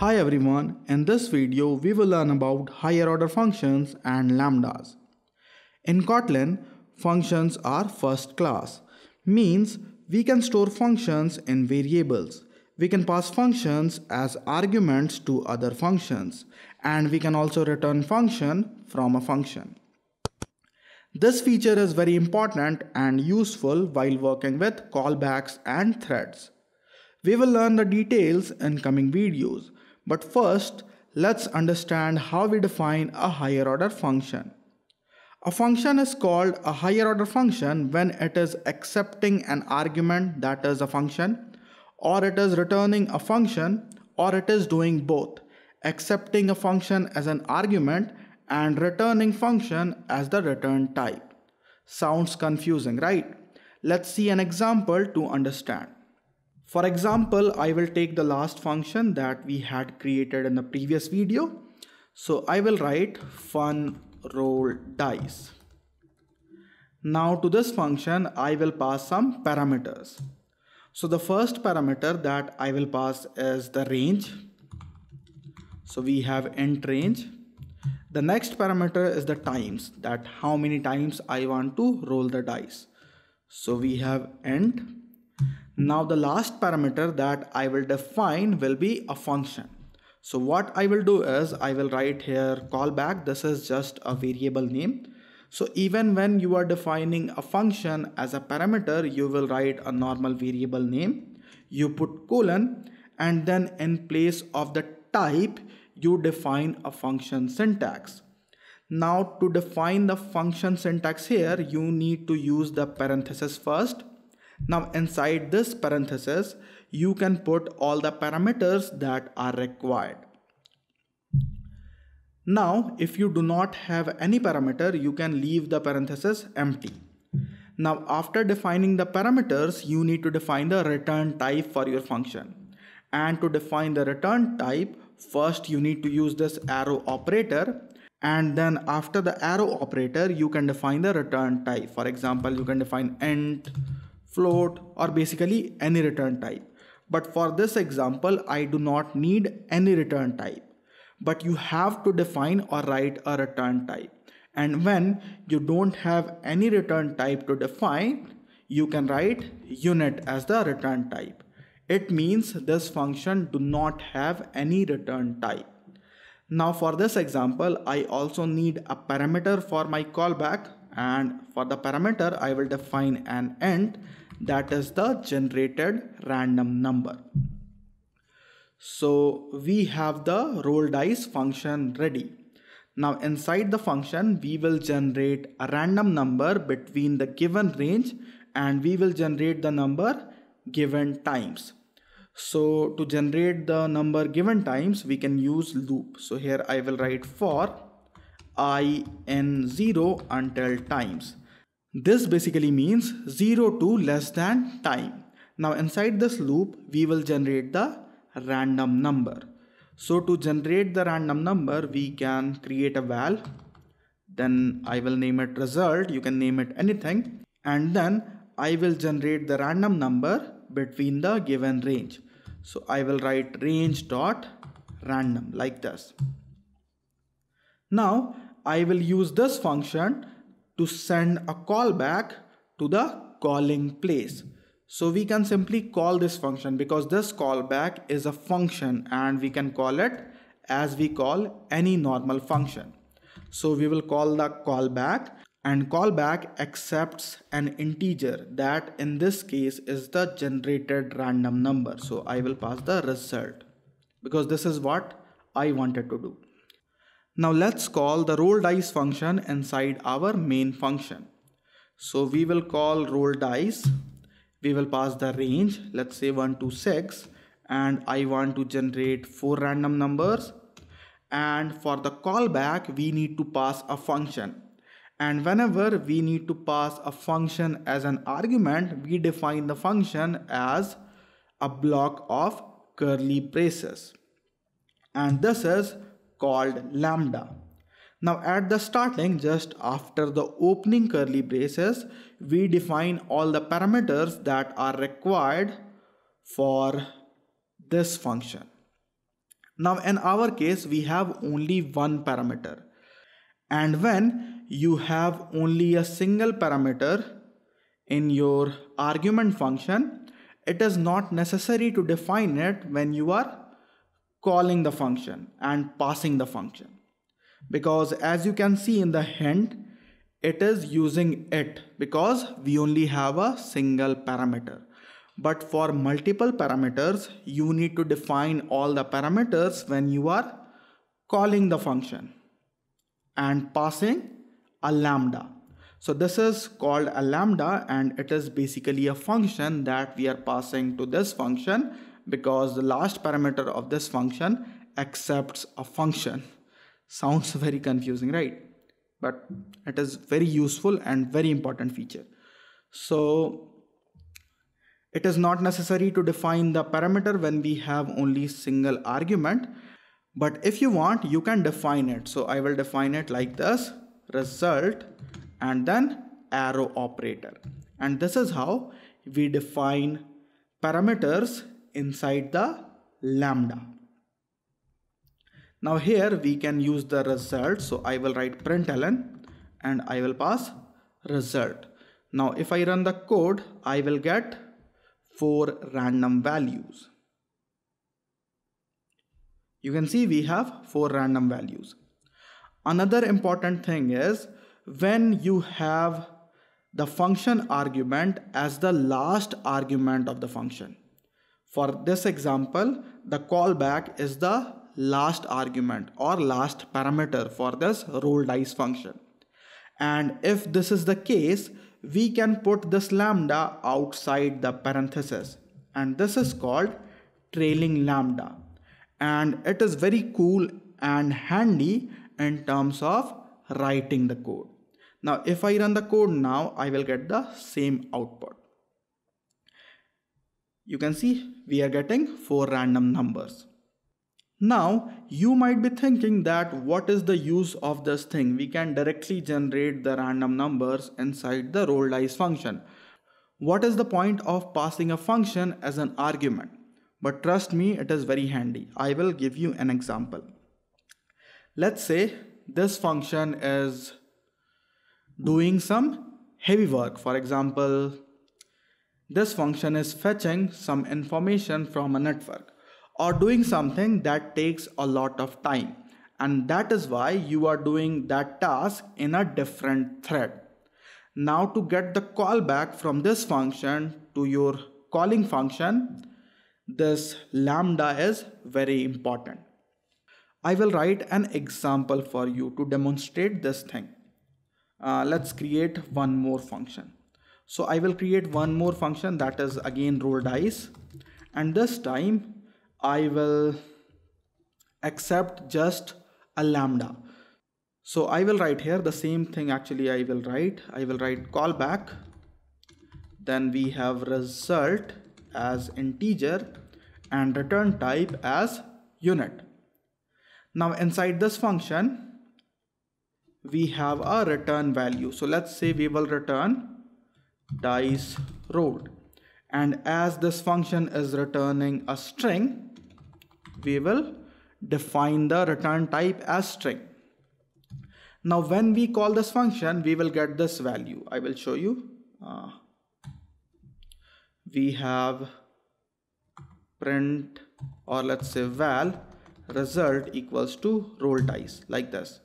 Hi everyone, in this video we will learn about higher order functions and lambdas. In Kotlin, functions are first class, means we can store functions in variables. We can pass functions as arguments to other functions, and we can also return function from a function. This feature is very important and useful while working with callbacks and threads. We will learn the details in coming videos. But first, let's understand how we define a higher order function. A function is called a higher order function when it is accepting an argument that is a function, or it is returning a function, or it is doing both, accepting a function as an argument and returning function as the return type. Sounds confusing, right? Let's see an example to understand. For example, I will take the last function that we had created in the previous video. So I will write fun roll dice. Now to this function, I will pass some parameters. So the first parameter that I will pass is the range. So we have int range. The next parameter is the times, that how many times I want to roll the dice. So we have int. Now the last parameter that I will define will be a function. So what I will do is I will write here callback. This is just a variable name. So even when you are defining a function as a parameter, you will write a normal variable name. You put colon, and then in place of the type, you define a function syntax. Now to define the function syntax here, you need to use the parenthesis first. Now inside this parenthesis, you can put all the parameters that are required. Now, if you do not have any parameter, you can leave the parenthesis empty. Now, after defining the parameters, you need to define the return type for your function. And to define the return type, first you need to use this arrow operator. And then after the arrow operator, you can define the return type. For example, you can define int, float, or basically any return type. But for this example, I do not need any return type. But you have to define or write a return type. And when you don't have any return type to define, you can write unit as the return type. It means this function do not have any return type. Now for this example, I also need a parameter for my callback. And for the parameter, I will define an int, that is the generated random number. So we have the roll dice function ready. Now inside the function, we will generate a random number between the given range, and we will generate the number given times. So to generate the number given times, we can use loop. So here I will write for I in 0 until times. This basically means 0 to less than time. Now inside this loop, we will generate the random number. So to generate the random number, we can create a val. Then I will name it result. You can name it anything. And then I will generate the random number between the given range. So I will write range dot random like this. Now I will use this function to send a callback to the calling place. So we can simply call this function, because this callback is a function and we can call it as we call any normal function. So we will call the callback, and callback accepts an integer that in this case is the generated random number. So I will pass the result, because this is what I wanted to do. Now let's call the roll dice function inside our main function. So we will call roll dice. We will pass the range, let's say 1 to 6, and I want to generate 4 random numbers. And for the callback, we need to pass a function. And whenever we need to pass a function as an argument, we define the function as a block of curly braces. And this is called lambda. Now at the starting, just after the opening curly braces, we define all the parameters that are required for this function. Now in our case, we have only one parameter. And when you have only a single parameter in your argument function, it is not necessary to define it when you are calling the function and passing the function. Because as you can see in the hint, it is using it because we only have a single parameter. But for multiple parameters, you need to define all the parameters when you are calling the function and passing a lambda. So this is called a lambda, and it is basically a function that we are passing to this function because the last parameter of this function accepts a function. Sounds very confusing, right? But it is very useful and very important feature. So it is not necessary to define the parameter when we have only single argument, but if you want, you can define it. So I will define it like this: result and then arrow operator. And this is how we define parameters inside the lambda. Now here we can use the result. So I will write println and I will pass result. Now if I run the code, I will get 4 random values. You can see we have 4 random values. Another important thing is when you have the function argument as the last argument of the function. For this example, the callback is the last argument or last parameter for this roll dice function. And if this is the case, we can put this lambda outside the parenthesis, and this is called trailing lambda, and it is very cool and handy in terms of writing the code. Now if I run the code now, I will get the same output. You can see we are getting 4 random numbers. Now you might be thinking that what is the use of this thing? We can directly generate the random numbers inside the roll dice function. What is the point of passing a function as an argument? But trust me, it is very handy. I will give you an example. Let's say this function is doing some heavy work. For example, this function is fetching some information from a network, or doing something that takes a lot of time, and that is why you are doing that task in a different thread. Now to get the callback from this function to your calling function, this lambda is very important. I will write an example for you to demonstrate this thing. Let's create one more function. So I will create one more function that is again roll dice, and this time I will accept just a lambda. So I will write here the same thing. Actually, I will write callback, then we have result as integer and return type as unit. Now inside this function we have a return value. So let's say we will return dice rolled, and as this function is returning a string, we will define the return type as string. Now when we call this function, we will get this value. I will show you. We have print, or let's say val result equals to roll dice, like this,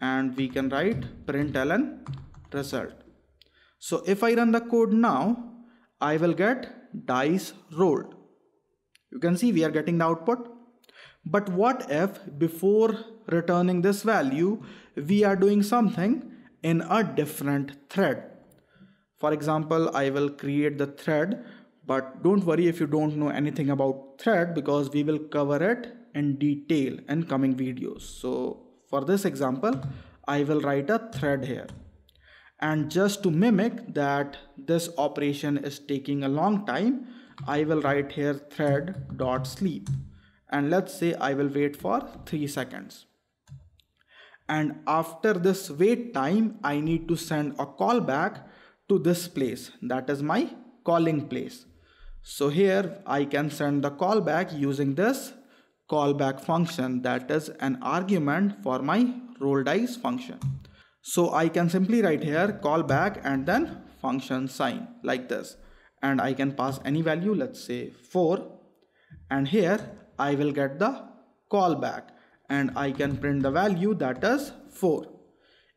and we can write println result. So if I run the code now, I will get dice rolled. You can see we are getting the output. But what if before returning this value, we are doing something in a different thread? For example, I will create the thread, but don't worry if you don't know anything about thread, because we will cover it in detail in coming videos. So for this example, I will write a thread here. And just to mimic that this operation is taking a long time, I will write here thread.sleep. And let's say I will wait for 3 seconds. And after this wait time, I need to send a callback to this place. That is my calling place. So here I can send the callback using this callback function, that is an argument for my roll dice function. So I can simply write here callback and then function sign like this, and I can pass any value, let's say 4, and here I will get the callback and I can print the value, that is 4.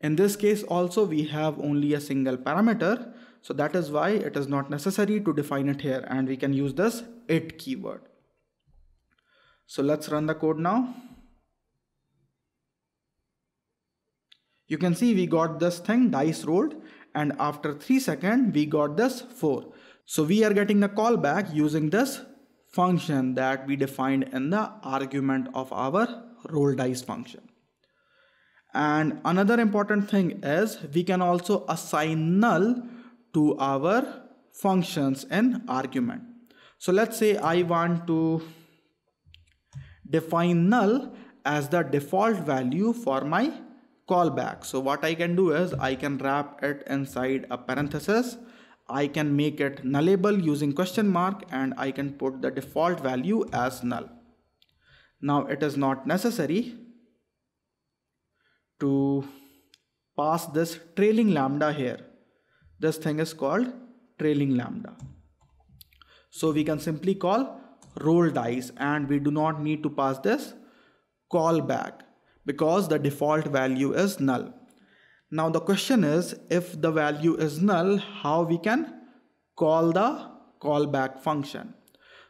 In this case also we have only a single parameter, so that is why it is not necessary to define it here, and we can use this it keyword. So let's run the code now. You can see we got this thing dice rolled, and after 3 seconds we got this 4. So we are getting the callback using this function that we defined in the argument of our roll dice function. And another important thing is we can also assign null to our functions in argument. So let's say I want to define null as the default value for my callback. So what I can do is I can wrap it inside a parenthesis, I can make it nullable using question mark, and I can put the default value as null. Now it is not necessary to pass this trailing lambda here. This thing is called trailing lambda. So we can simply call roll dice, and we do not need to pass this callback because the default value is null. Now the question is, if the value is null, how we can call the callback function?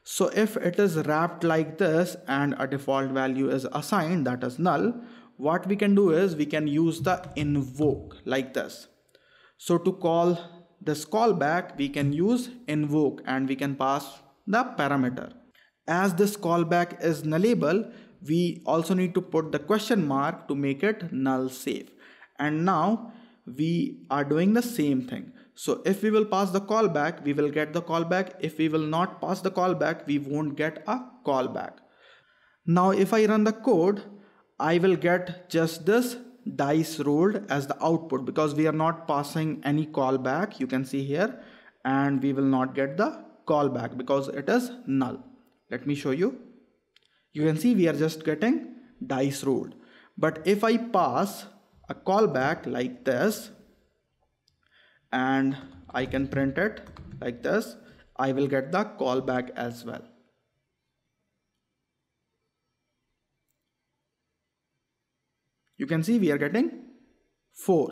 So if it is wrapped like this and a default value is assigned, that is null, what we can do is we can use the invoke like this. So to call this callback we can use invoke, and we can pass the parameter. As this callback is nullable, we also need to put the question mark to make it null safe. And now we are doing the same thing. So if we will pass the callback, we will get the callback. If we will not pass the callback, we won't get a callback. Now if I run the code, I will get just this dice rolled as the output because we are not passing any callback, you can see here, and we will not get the callback because it is null. Let me show you. You can see we are just getting dice rolled. But if I pass a callback like this and I can print it like this, I will get the callback as well. You can see we are getting 4.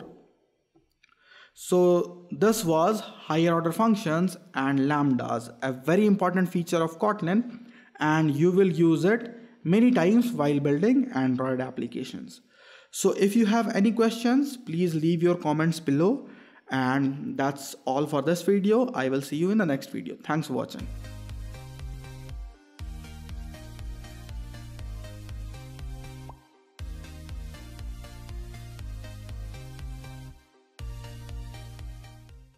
So this was higher order functions and lambdas, a very important feature of Kotlin, and you will use it many times while building Android applications. So if you have any questions, please leave your comments below, and that's all for this video. I will see you in the next video. Thanks for watching.